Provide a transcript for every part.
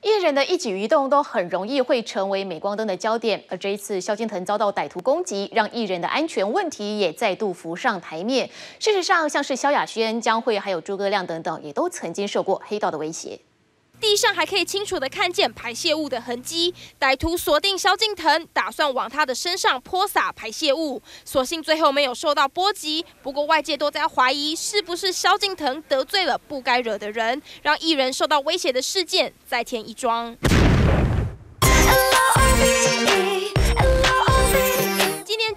艺人的一举一动都很容易会成为镁光灯的焦点，而这一次萧敬腾遭到歹徒攻击，让艺人的安全问题也再度浮上台面。事实上，像是萧亚轩、江蕙还有诸葛亮等等，也都曾经受过黑道的威胁。 地上还可以清楚地看见排泄物的痕迹，歹徒锁定萧敬腾，打算往他的身上泼洒排泄物，所幸最后没有受到波及。不过外界都在怀疑，是不是萧敬腾得罪了不该惹的人，让艺人受到威胁的事件再添一桩。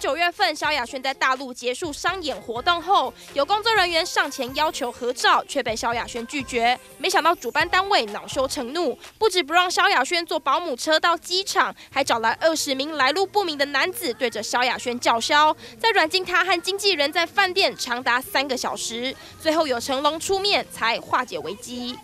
9月份，萧亚轩在大陆结束商演活动后，有工作人员上前要求合照，却被萧亚轩拒绝。没想到主办单位恼羞成怒，不止不让萧亚轩坐保姆车到机场，还找来20名来路不明的男子对着萧亚轩叫嚣，再软禁他和经纪人在饭店长达3个小时。最后有成龙出面才化解危机。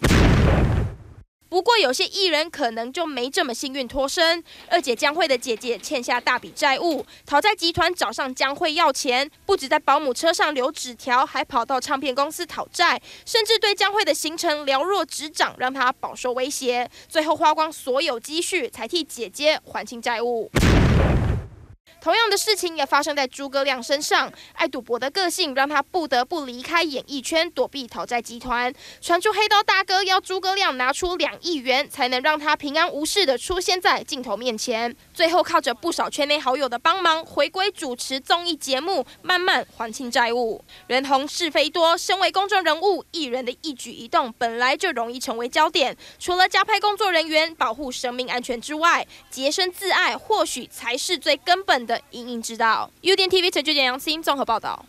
不过，有些艺人可能就没这么幸运脱身。二姐江蕙的姐姐欠下大笔债务，讨债集团找上江蕙要钱，不止在保姆车上留纸条，还跑到唱片公司讨债，甚至对江蕙的行程了若指掌，让她饱受威胁。最后花光所有积蓄，才替姐姐还清债务。 同样的事情也发生在诸葛亮身上。爱赌博的个性让他不得不离开演艺圈，躲避讨债集团。传出黑道大哥要诸葛亮拿出2亿元，才能让他平安无事的出现在镜头面前。最后靠着不少圈内好友的帮忙，回归主持综艺节目，慢慢还清债务。人红是非多，身为公众人物，艺人的一举一动本来就容易成为焦点。除了加派工作人员保护生命安全之外，洁身自爱或许才是最根本的。 的因应之道。UDN TV 陈俊杰、杨思音综合报道。